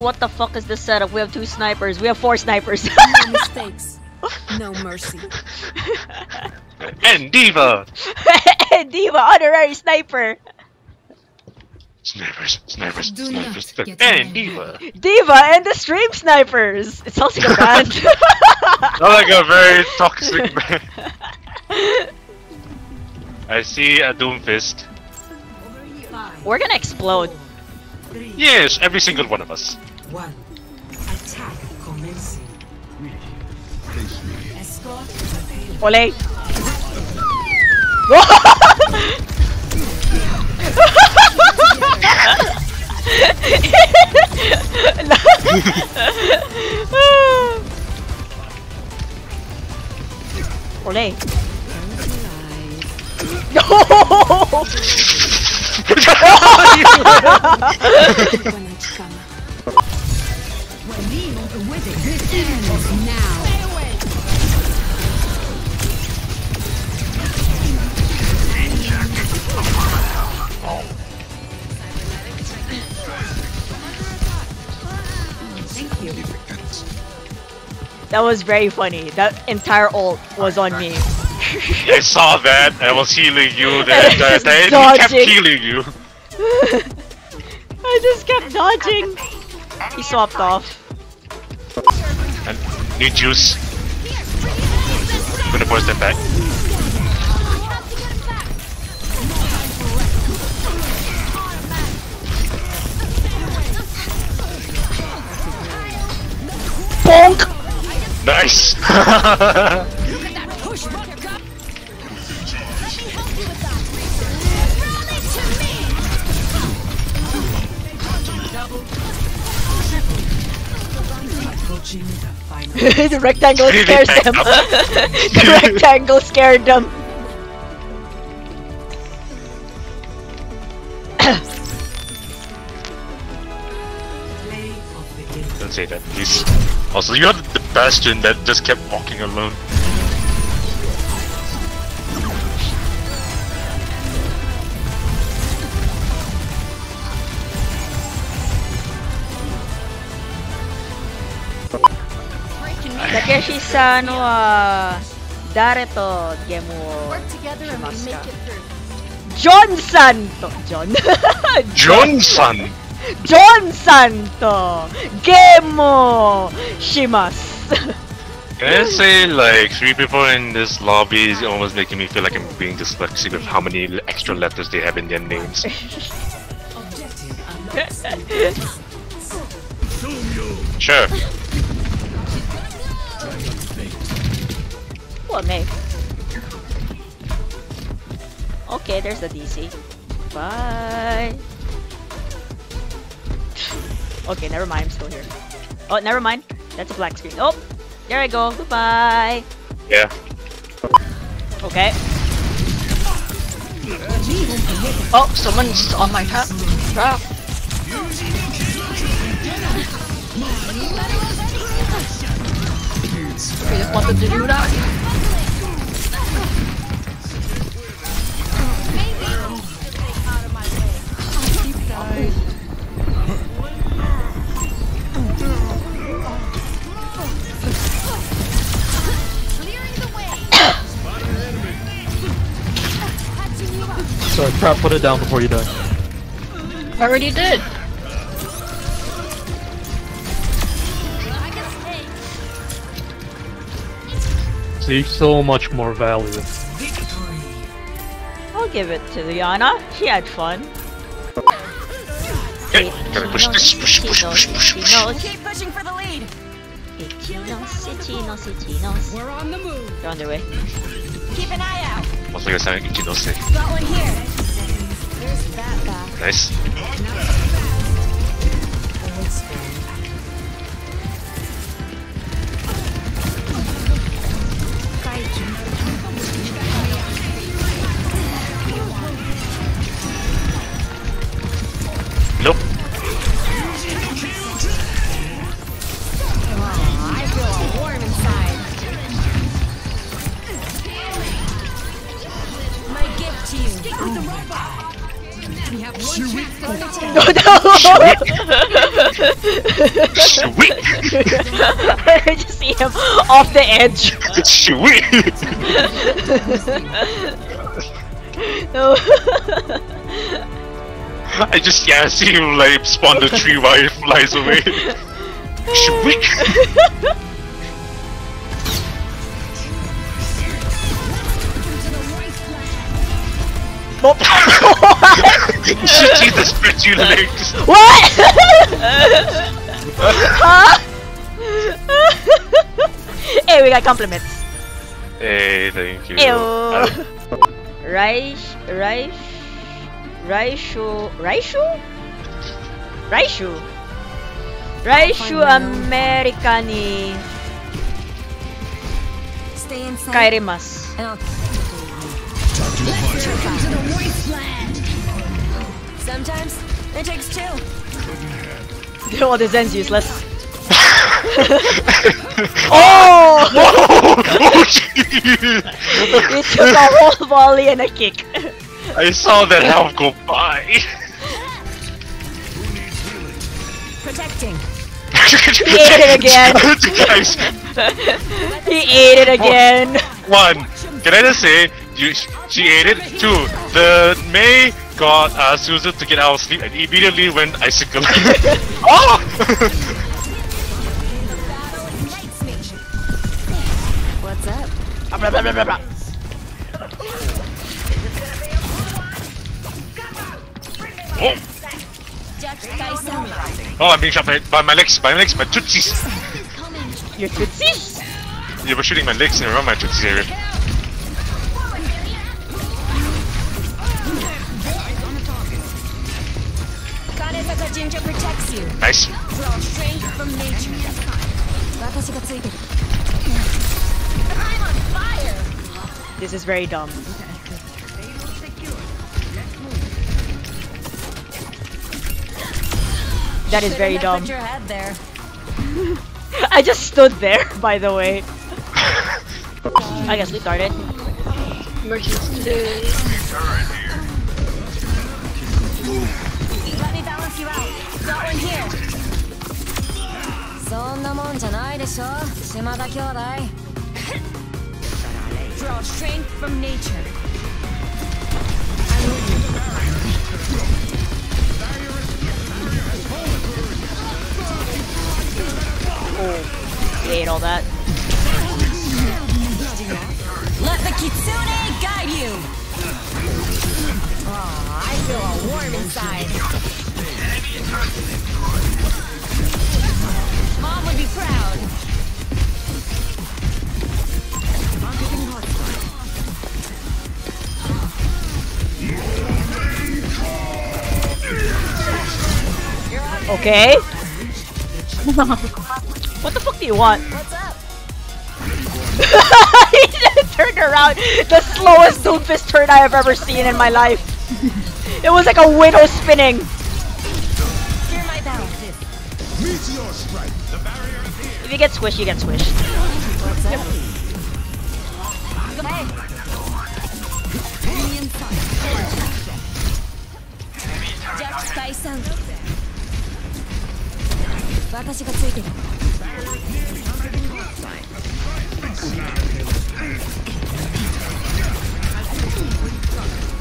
What the fuck is this setup? We have 2 snipers. We have 4 snipers. No mistakes. No mercy. And D.Va! And D.Va, honorary sniper! Snipers, snipers, do snipers, and D.Va! D.Va and the stream snipers! It sounds like a band. Sounds like a very toxic band. I see a Doomfist. We're gonna explode. Yes, every single one of us. One. Attack commencing. Ole! Ole! No! That was very funny. That entire ult was on me. I saw that. I was healing you the entire time. I kept healing you. I just kept dodging. He swapped off. I need juice. I'm gonna push them back. Bonk! Nice! The rectangle scares them. The rectangle scared them. Don't say that, please. Also, you have the Bastion that just kept walking alone. Takeshi-san wa dare to gemo shimasu? John-san to John-san. John-san to gemo shimasu. Can I say like 3 people in this lobby is almost making me feel like I'm being dyslexic with how many extra letters they have in their names. Sure. Well, Mei. Okay, there's the DC. Bye. Okay, never mind. I'm still here. Oh, never mind. That's a black screen. Oh, there I go. Goodbye. Yeah. Okay. Oh, someone's on my path. I just wanted to do that. Sorry, crap, put it down before you die. I already did! See, so much more value. I'll give it to Liana, she had fun. Hey, gotta push this, push. Keep pushing for the lead! We're on the move! They're on their way. Keep an eye out! What's the sound of Kiriko's thing? Got one here. Nice. Nope. Oh, I feel warm inside. No, no! Sweet! I just see him off the edge. Sweet! No. I just I see him like spawn the tree while it flies away. Sweet! Nope. What? Jesus, spread your legs. What? Hey, we got compliments. Hey, thank you. Raishu Americani. Stay inside. Kairimas. Let's check out to the wasteland! Sometimes, it takes two. All this end's useless. Oh! Whoa! Oh, it took a whole volley and a kick. I saw that health go by. Protecting. He ate it again. Guys. He ate it again. One. Can I just say? She ate it. Two, the Mei got Susan to get out of sleep and immediately went icicle. Oh! What's up? Oh! Oh, I'm being shot by my legs, my tootsies. Your tootsies? You were shooting my legs and around my tootsies area. Ginger protects you. Nice. Draw strength from nature. I'm on fire. This is very dumb. That is very dumb. Your head there. I just stood there, by the way. I guess we started. Mercy. You out. Got one here. Draw strength from nature. Oh, you ate all that. Let the kitsune guide you. Oh, I feel all warm inside. Mom would be proud. Okay. What the fuck do you want? What's up? He just turned around. The slowest Doomfist turn I have ever seen in my life. It was like a Widow spinning. If you get squished, you get squished. Yep.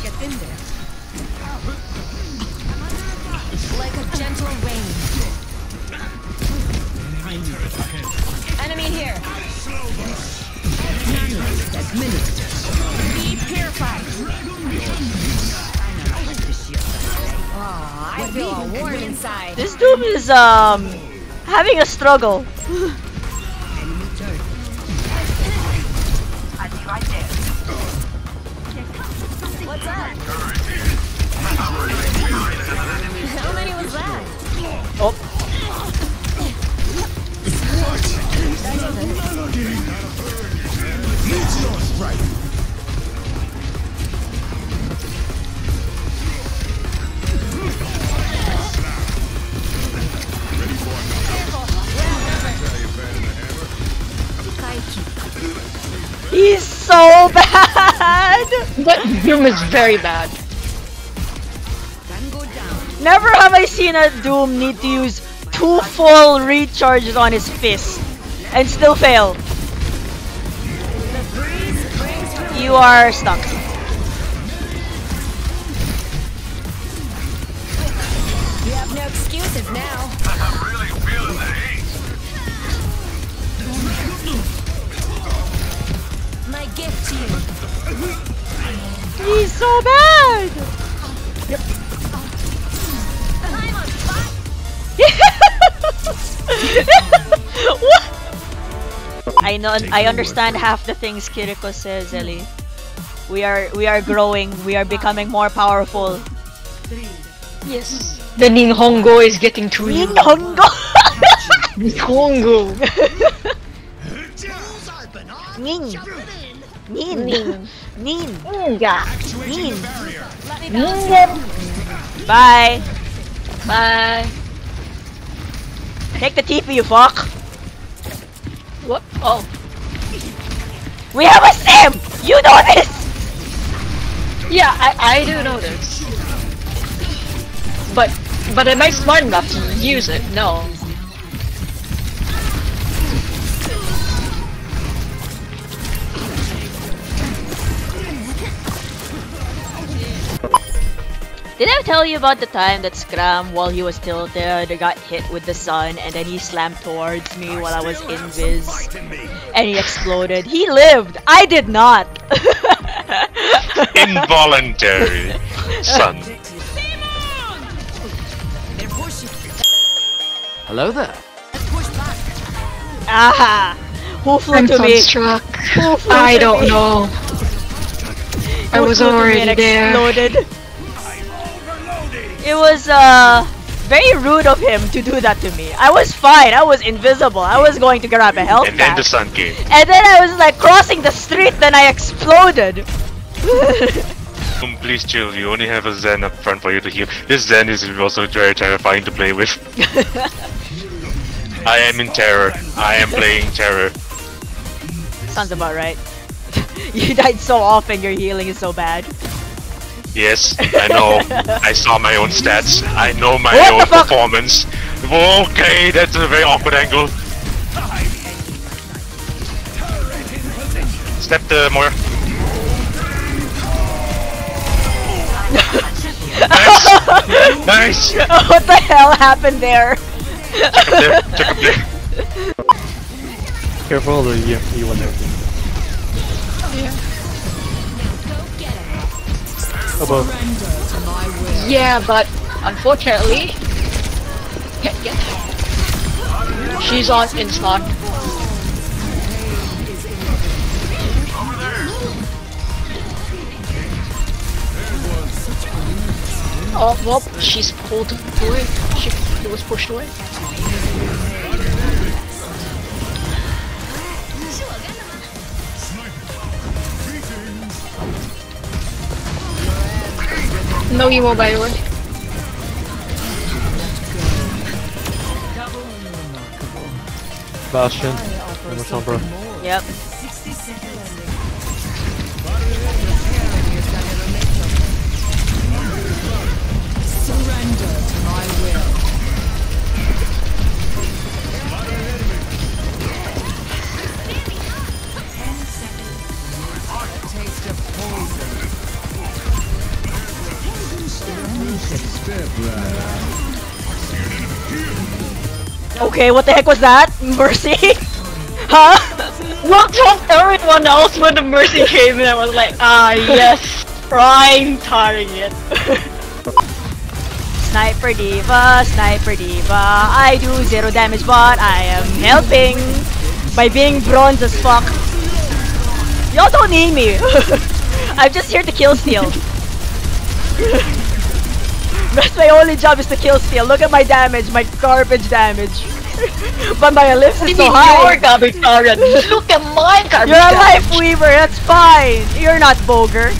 Get in there. Like a gentle rain. Enemy here. Be purified. Oh, I feel all warm inside. This dude is having a struggle. I'll be right there. What's up? How many was that? Oh. He's so bad. That Doom is very bad. Never have I seen a Doom need to use two full recharges on his fist and still fail. You are stuck. You have no excuses now. I'm really feeling the hate. My gift to you. He's so bad. Yep. I'm on fire. What? I understand half the things Kiriko says, Ellie. We are growing. We are becoming more powerful. Yes. The Ninhongo is getting to you. Ninhongo. Ninhongo. Nin. Nin. Nin. Nin. Nin. Bye. Bye. Take the TP, you fuck. What? Oh. We have a Sam! You know this! Yeah, I do know this. But am I smart enough to use it? No. Did I tell you about the time that Scram, while he was still there, they got hit with the sun and then he slammed towards me while I was invis and he exploded? He lived! I did not! Involuntary sun. Hello there. Aha! Who flew to me? I don't know. I was already there. It was very rude of him to do that to me. I was fine. I was invisible. I was going to grab a health pack. And then the sun came. And then I was like crossing the street, then I exploded. Please chill. You only have a Zen up front for you to heal. This Zen is also very terrifying to play with. I am in terror. I am playing terror. Sounds about right. You died so often. Your healing is so bad. Yes, I know. I saw my own stats. I know my own performance. Okay, that's a very awkward angle. Step the Moira. Nice! Nice! What the hell happened there? Check up there, check up there. Careful, you won everything. Yeah. Above. Yeah, but unfortunately, can't get her. She's on in stock. Oh, well, she's pulled away. She was pushed away. No emo, by the way. Bastion. And Sombra. Yep. Surrender to my will. A taste of poison. Okay, what the heck was that? Mercy? Huh? What told everyone else when the Mercy came in? I was like, ah yes, prime target. Sniper D.Va, Sniper D.Va. I do 0 damage, but I am helping by being bronze as fuck. Y'all don't need me. I'm just here to kill steal. That's my only job is to kill steal. Look at my damage, my garbage damage. But my ellipse is so high. Your garbage target. Look at my garbage. You're a life weaver, that's fine. You're not vulgar.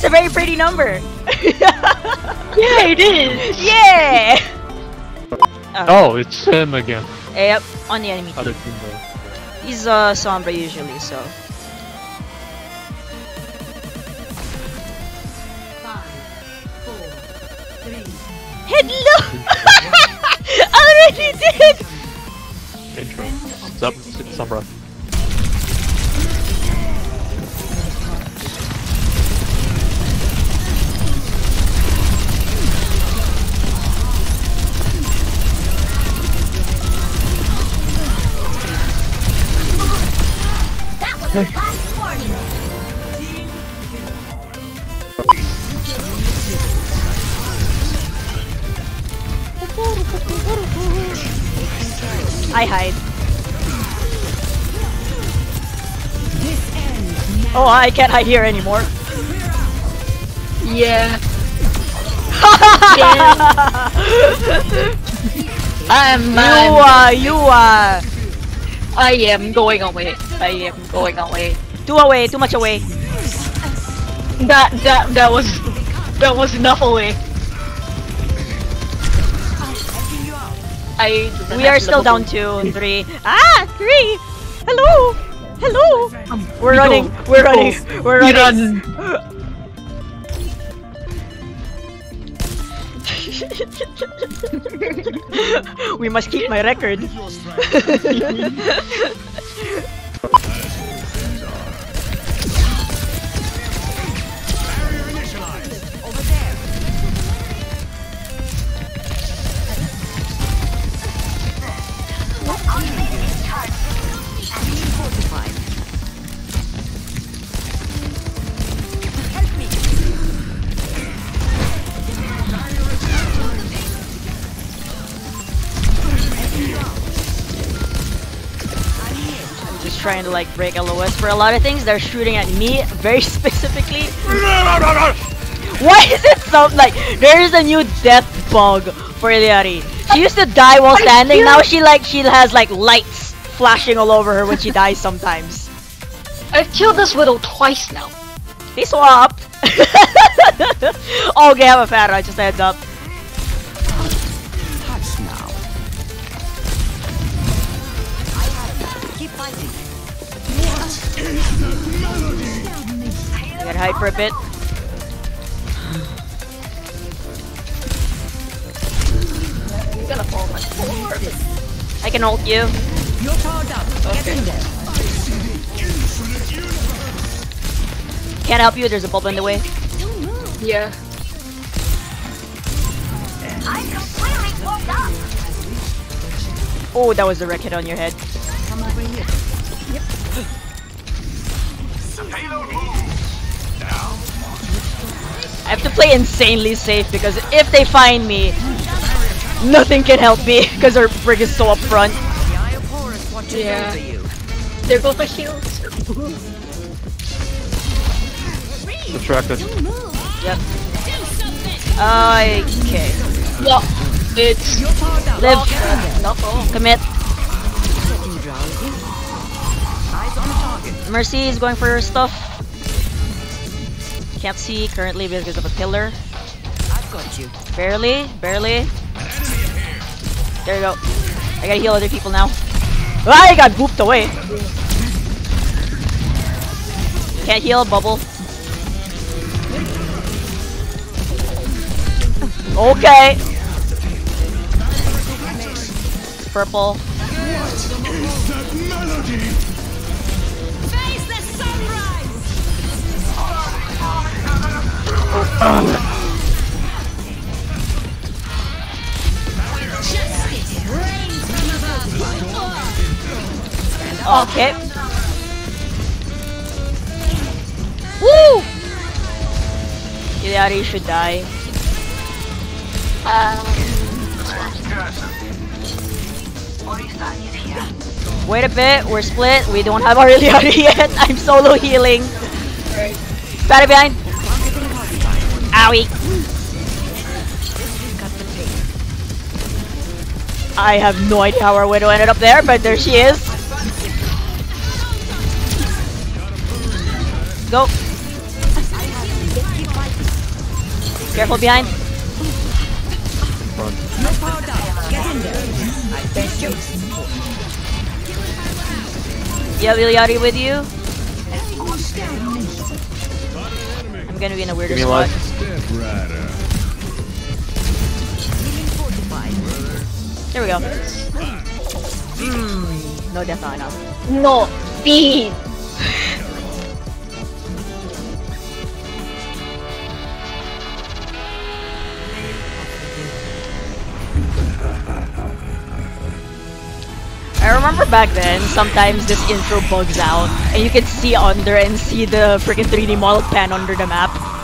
It's a very pretty number. Yeah, it is. Yeah. Oh, it's him again. Yep, on the enemy team. Other team though. He's Sombra usually, so. Hello! Already did! Intro. What's up? It's Sombra. I hide. Oh, I can't hide here anymore. Yeah. I am going away. I am going away. Too away, too much away. That was enough away. We are still down 2 and 3. Ah, 3. Hello, hello. We're running. We're running. We're running. We must keep my record. Trying to like break LOS for a lot of things. They're shooting at me very specifically. Why is it so like there is a new death bug for Ilari? She used to die while standing. Now she has like lights flashing all over her when she dies sometimes. I've killed this Widow twice now. They swapped. Oh, okay, I'm a fat. I just heads up. I gotta hide for a bit. You're gonna fall much more. I can ult you. You're powered up. Okay. Can't help you, there's a bubble in the way. Yeah. I'm completely fucked up. Oh, that was the wreck hit on your head. Come over here. Yep. I have to play insanely safe because if they find me, nothing can help me because our brig is so up front. Yeah. There goes my shield. Subtracted. Yep. Okay. Yeah. It's live. Commit. Mercy is going for her stuff. Can't see currently because of a pillar. I've got you. Barely. There we go. I gotta heal other people now. I got booped away. Can't heal, bubble. Okay. It's purple. What is that melody? Face the sunrise. Justice reigns from above. Okay. Woo! Ilari should die. Wait a bit, we're split. We don't have our Ilari yet. I'm solo healing. Right. Batter behind. Owie. I have no idea how our Widow ended up there, but there she is. Go. Careful behind. Run. Get in there. I thank you. Yo, Ilari with you. I'm gonna be in a weirder spot. There we go. No death on us. No, please. I remember back then, sometimes this intro bugs out, and you can see under and see the freaking 3D model pan under the map.